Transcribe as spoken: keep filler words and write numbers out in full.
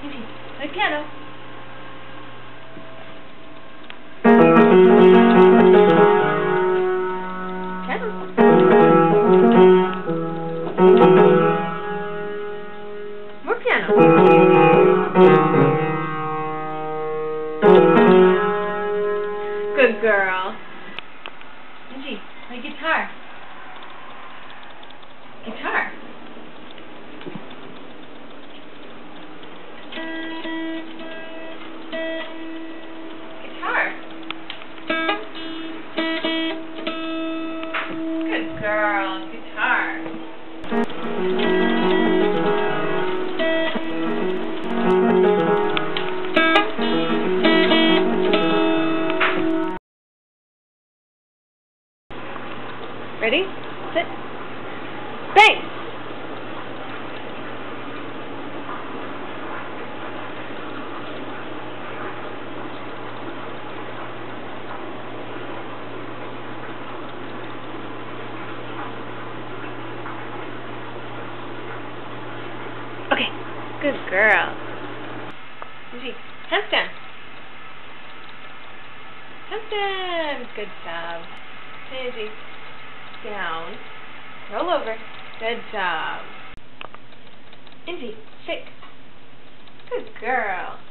Inji, al piano. Good girl. Inji, play guitar. Guitar. Guitar. Good girl. Guitar. Ready? Sit. Bang! Okay, good girl. Inji, handstand. Handstand. Good job. Hey, Inji. Down, roll over, good job. Inji, shake, good girl.